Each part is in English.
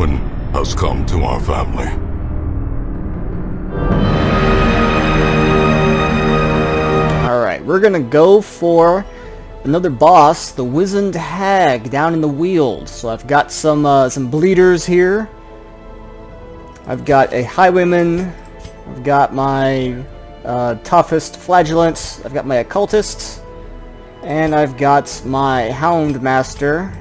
ruin has come to our family. Alright, we're gonna go for another boss, the Wizened Hag, down in the Weald. So I've got some bleeders here. I've got a highwayman. I've got my toughest flagellant. I've got my occultist, and I've got my houndmaster.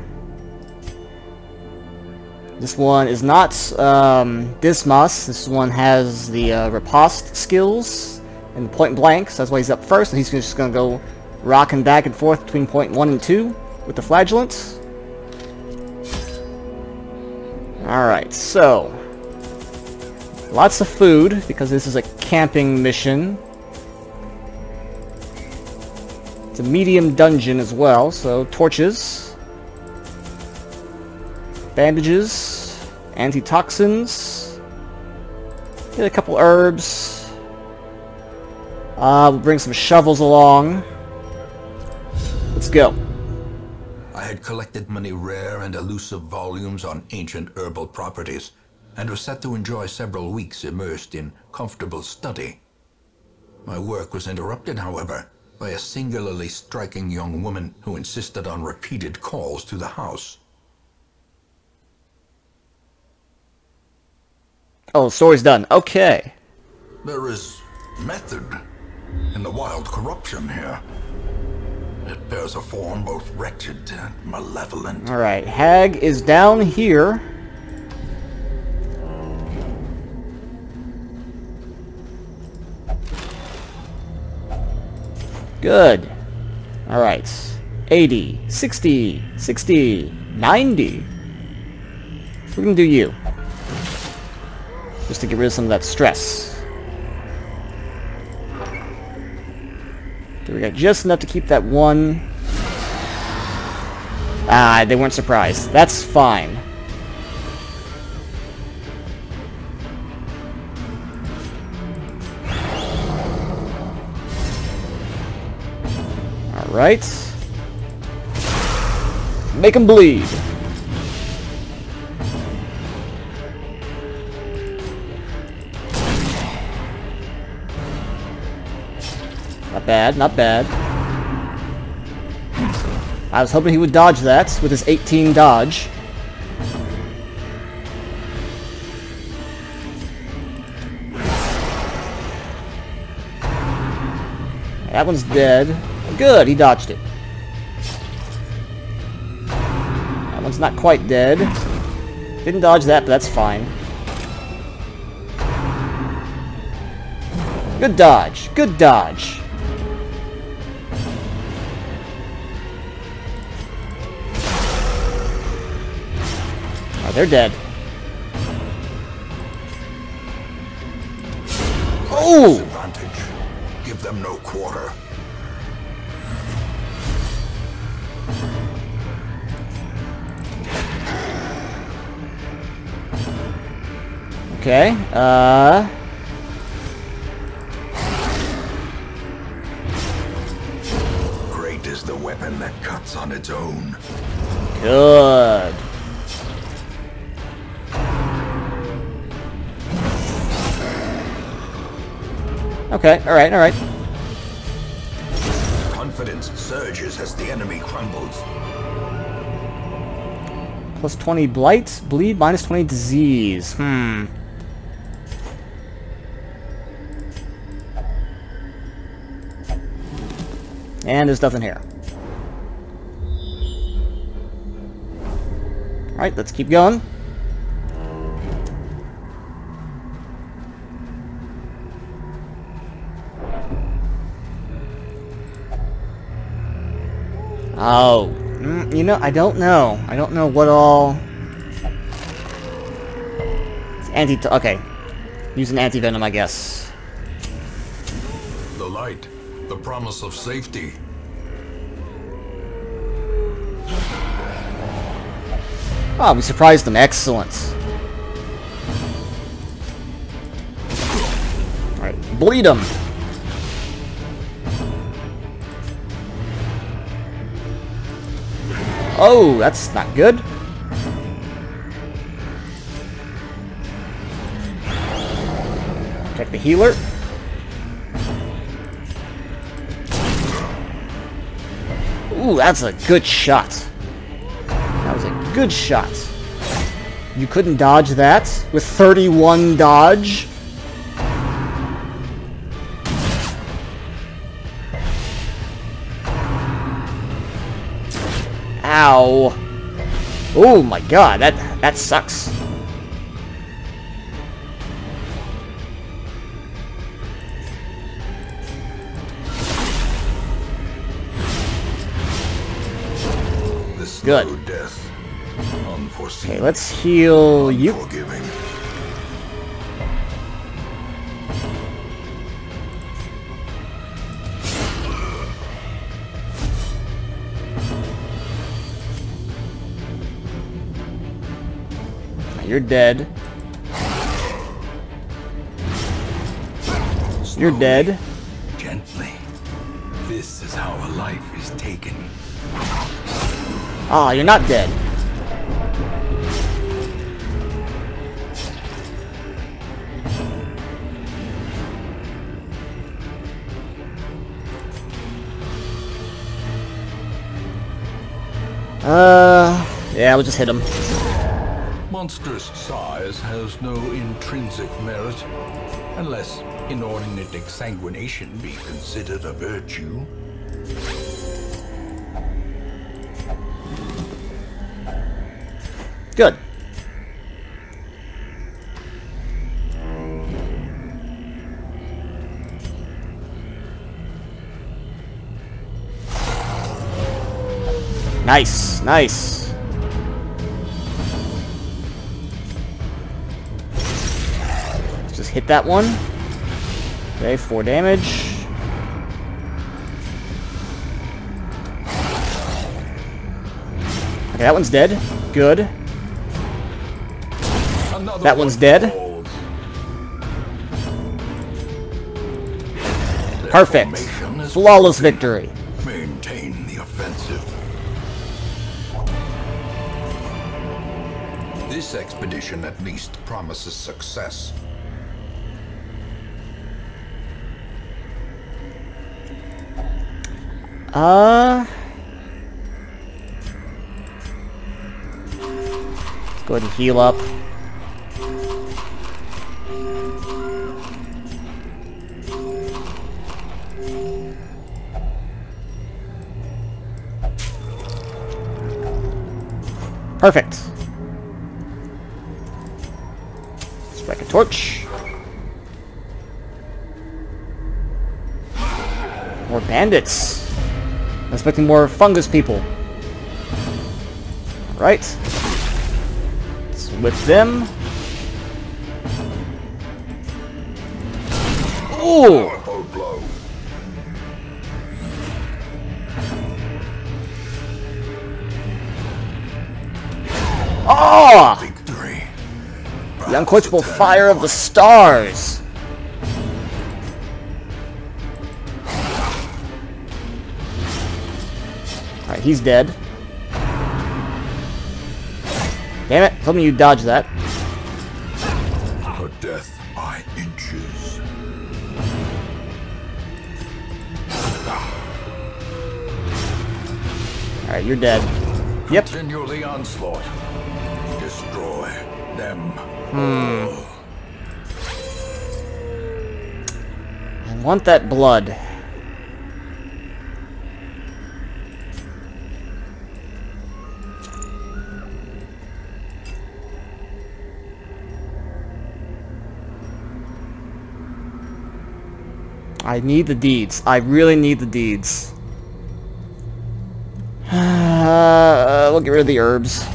This one is not Dismas. This one has the riposte skills and the point blank, so that's why he's up first. And he's just gonna go rocking back and forth between point 1 and 2 with the flagellant. Alright, so lots of food, because this is a camping mission. It's a medium dungeon as well, so torches, bandages, antitoxins, get a couple herbs, we'll bring some shovels along. Let's go. I had collected many rare and elusive volumes on ancient herbal properties, and was set to enjoy several weeks immersed in comfortable study. My work was interrupted, however, by a singularly striking young woman who insisted on repeated calls to the house. Oh, the story's done. Okay. There is method in the wild corruption here. It bears a form both wretched and malevolent. Alright, Hag is down here. Good. Alright. 80, 60, 60, 90. We're gonna do you. Just to get rid of some of that stress. We got just enough to keep that one. Ah, they weren't surprised. That's fine. Alright. Make them bleed. Not bad, not bad. I was hoping he would dodge that with his 18 dodge. That one's dead. Good, he dodged it. That one's not quite dead. Didn't dodge that, but that's fine. Good dodge, good dodge. They're dead. Oh! Advantage. Give them no quarter. Okay. Great is the weapon that cuts on its own. Good. Okay, alright, alright. Confidence surges as the enemy crumbles. Plus 20 blight, bleed, minus 20 disease. And there's nothing here. Alright, let's keep going. Oh, you know, I don't know. I don't know what all. It's okay. Use an anti-venom, I guess. The light, the promise of safety. Oh, we surprised them. Excellent. All right, bleed them. Oh, that's not good. Protect the healer. Ooh, that's a good shot. That was a good shot. You couldn't dodge that with 31 dodge. Ow. Oh my god, that sucks. Good. Death, unforeseen, okay, let's heal you. You're dead. Slowly, you're dead. Gently. This is how a life is taken. Ah, you're not dead. Yeah, we'll just hit him. Monstrous size has no intrinsic merit, unless inordinate exsanguination be considered a virtue. Good. Nice, nice. Let's just hit that one. Okay, 4 damage. Okay, that one's dead. Good. That one's dead. Perfect. Flawless victory. Maintain the offensive. This expedition at least promises success. Let's go ahead and heal up. Perfect. Strike a torch. More bandits. I'm expecting more fungus people. Right. Let's whip them. Ooh! Oh! Victory. The unquenchable fire of the stars! Alright, he's dead. Damn it, tell me you dodged that. Her death by inches. Alright, you're dead. Yep. Continue the onslaught. Destroy them. I want that blood. I need the deeds. I really need the deeds. We'll get rid of the herbs.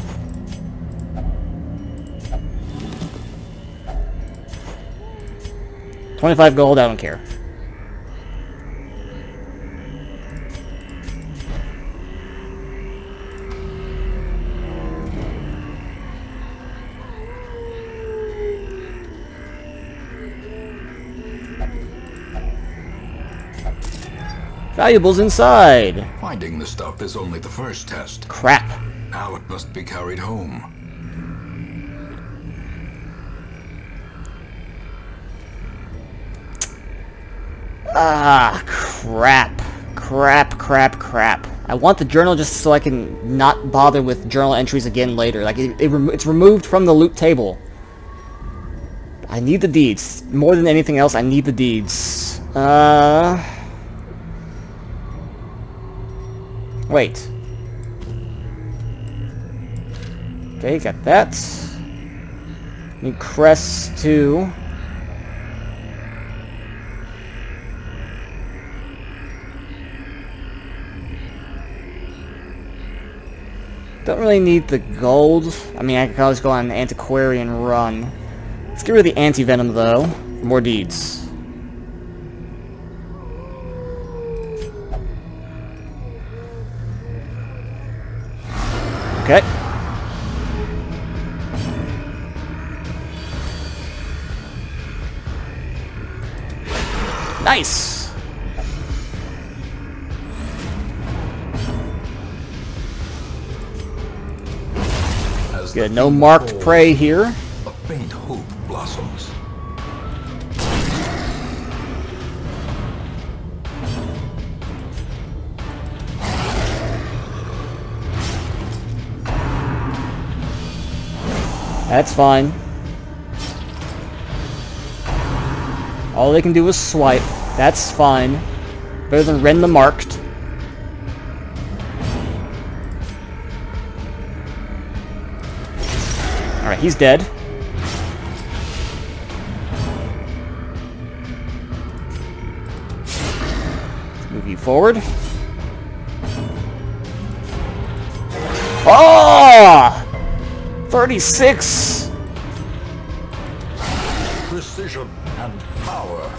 $25 gold, I don't care. Valuables inside! Finding the stuff is only the first test. Crap. Now it must be carried home. Ah, crap. Crap, crap, crap. I want the journal just so I can not bother with journal entries again later. Like, it's removed from the loot table. I need the deeds. More than anything else, I need the deeds. Wait. Okay, got that. Need crest too. Don't really need the gold. I mean, I can always go on an Antiquarian run. Let's get rid of the anti-venom, though. More deeds. Okay. Nice! Good, no marked prey here. A faint hope blossoms. That's fine. All they can do is swipe. That's fine. Better than Ren the Marked. Alright, he's dead. Let's move you forward. Oh! 36! Precision and power.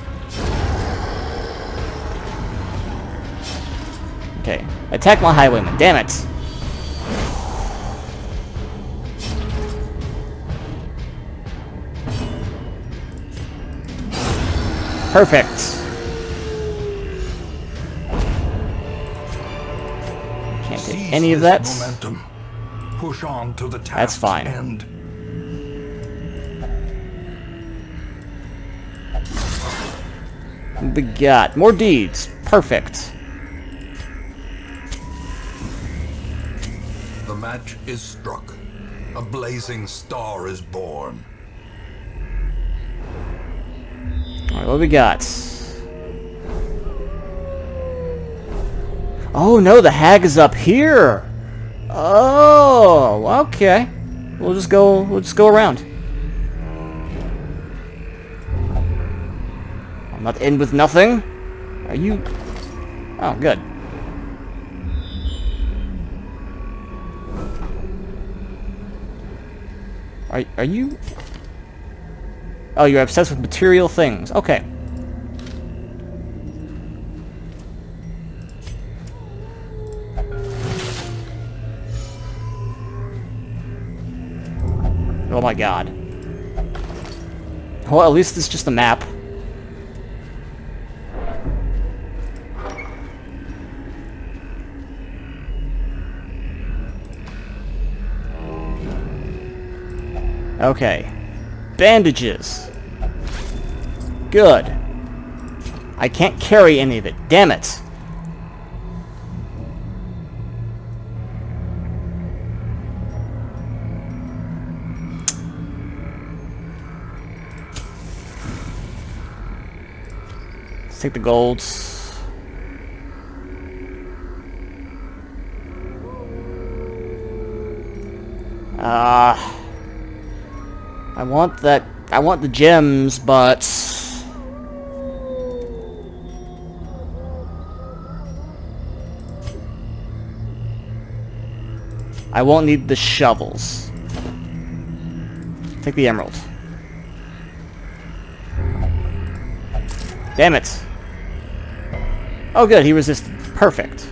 Okay, attack my highwayman, damn it! Perfect. Can't take any of that. Push on to the task. That's fine. End. We got more deeds. Perfect. The match is struck. A blazing star is born. Alright, what we got? Oh no, the hag is up here! Oh, okay. We'll just go around. I'm not in with nothing. Are you? Oh, good. Are you? Oh, you're obsessed with material things. Okay. Oh my god. Well, at least it's just a map. Okay. Bandages. Good. I can't carry any of it. Damn it. Let's take the golds. I want that. I want the gems, but I won't need the shovels. Take the emerald. Damn it! Oh, good. He resisted. Perfect.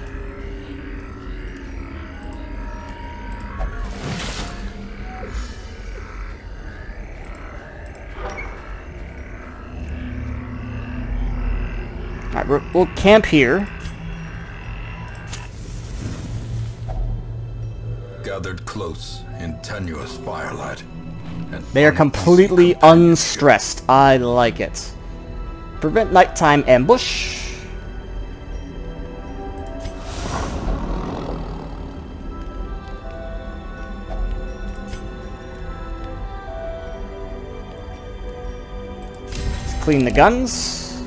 We'll camp here. Gathered close in tenuous firelight. They are completely unstressed. I like it. Prevent nighttime ambush. Let's clean the guns.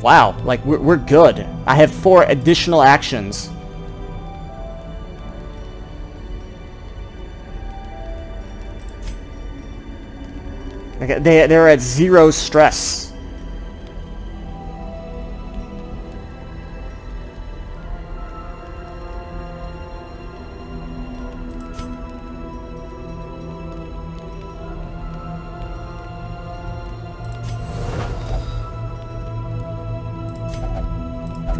Wow, like, we're good. I have 4 additional actions. Okay, they're at 0 stress.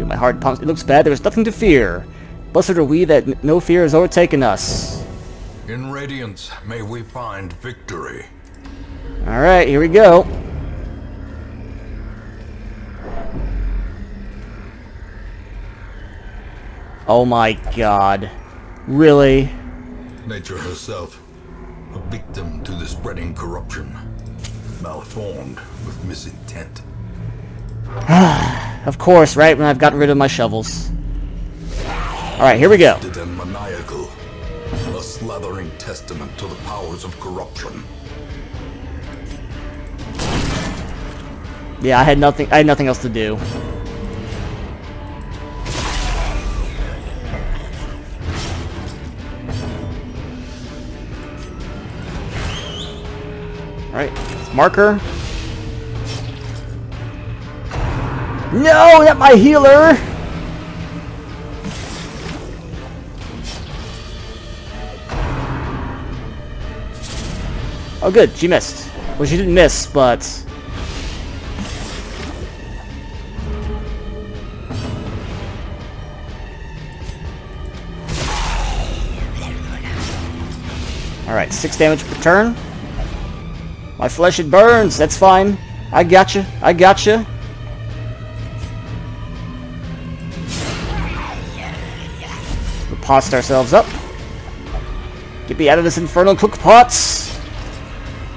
My heart pumps. It looks bad. There is nothing to fear. Blessed are we that no fear has overtaken us. In radiance may we find victory. Alright, here we go. Oh my god. Really? Nature herself, a victim to the spreading corruption, malformed with misintent. Of course, right when I've gotten rid of my shovels. Alright, here we go. And maniacal, a slathering testament to the powers of corruption. Yeah, I had nothing else to do. Alright, marker. No, not my healer! Oh good, she missed. Well, she didn't miss, but... Alright, 6 damage per turn. My flesh, it burns! That's fine. I gotcha, I gotcha. Riposte ourselves up. Get me out of this infernal cook pots.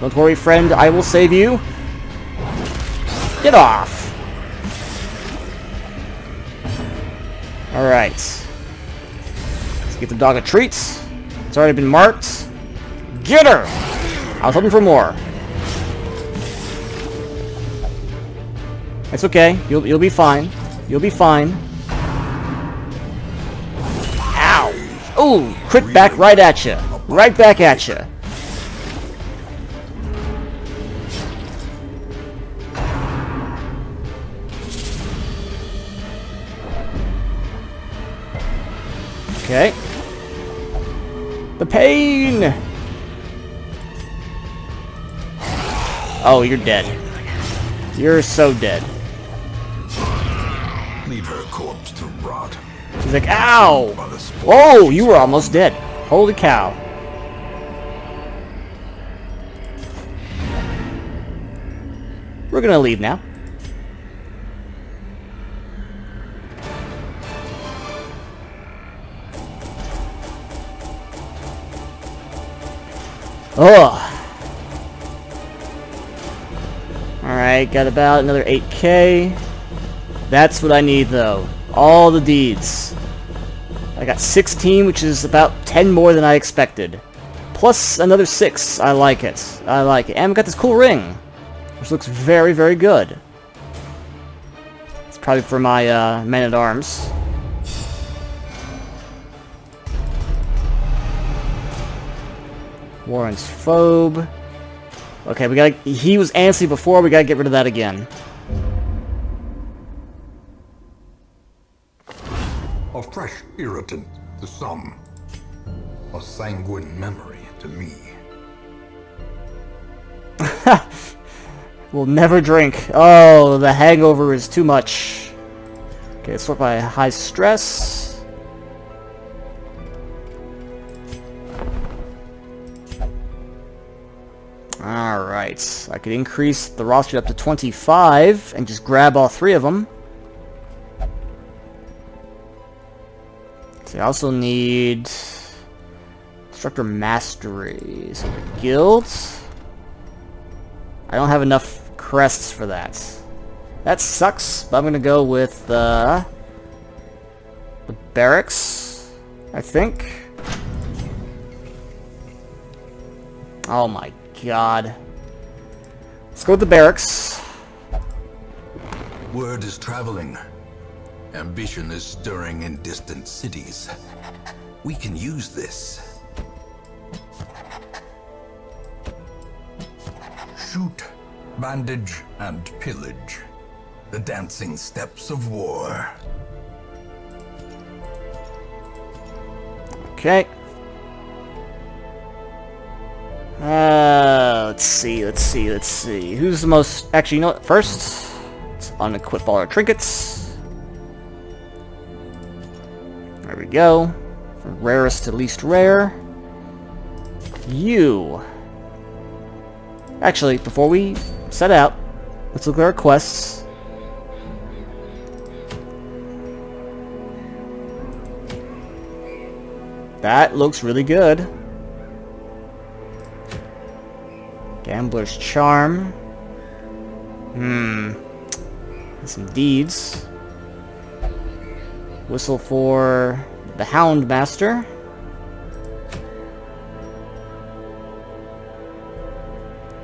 Don't worry, friend, I will save you. Get off. Alright. Let's get the dog a treat. It's already been marked. Get her! I was hoping for more. It's okay. You'll be fine. You'll be fine. Ooh, crit back right at you. Right back at you. Okay. The pain! Oh, you're dead. You're so dead. Leave her corpse to rot. He's like, ow! Whoa, you were almost dead. Holy cow. We're gonna leave now. Ugh. Alright, got about another 8K. That's what I need, though. All the deeds. I got 16, which is about 10 more than I expected. Plus another 6. I like it. I like it. And we got this cool ring, which looks very, very good. It's probably for my men-at-arms. Warren's phobe. Okay, we gotta... He was antsy before. We gotta get rid of that again. A fresh irritant to some, a sanguine memory to me. We'll never drink. Oh, the hangover is too much. Okay, let's sort by high stress. Alright, I could increase the roster up to 25 and just grab all 3 of them. I also need Constructor Mastery. So the guilds? I don't have enough crests for that. That sucks, but I'm gonna go with the barracks, I think. Oh my god. Let's go with the barracks. Word is traveling. Ambition is stirring in distant cities. We can use this. Shoot, bandage, and pillage. The dancing steps of war. Okay. Let's see. Who's the most... Actually, you know what? First, let's unequip all our trinkets. There we go. From rarest to least rare. You. Actually, before we set out, let's look at our quests. That looks really good. Gambler's Charm. Some deeds. Whistle for the Houndmaster.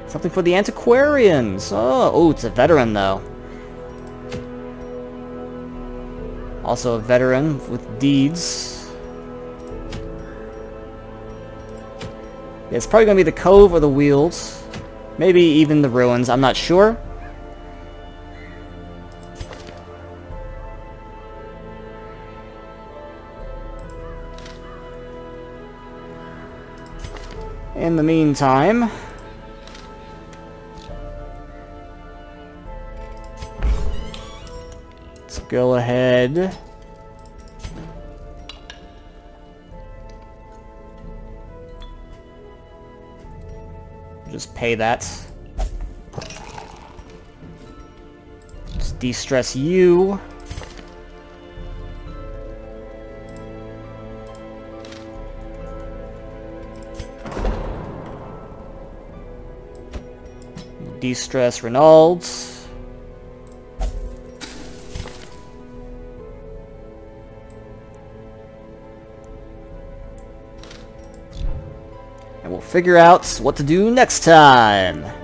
Something for the Antiquarians. Oh, it's a veteran though. Also a veteran with deeds. Yeah, it's probably gonna be the Cove or the Wheel. Maybe even the Ruins, I'm not sure. In the meantime... let's go ahead... just pay that. Just de-stress you. De-stress Reynauld. And we'll figure out what to do next time.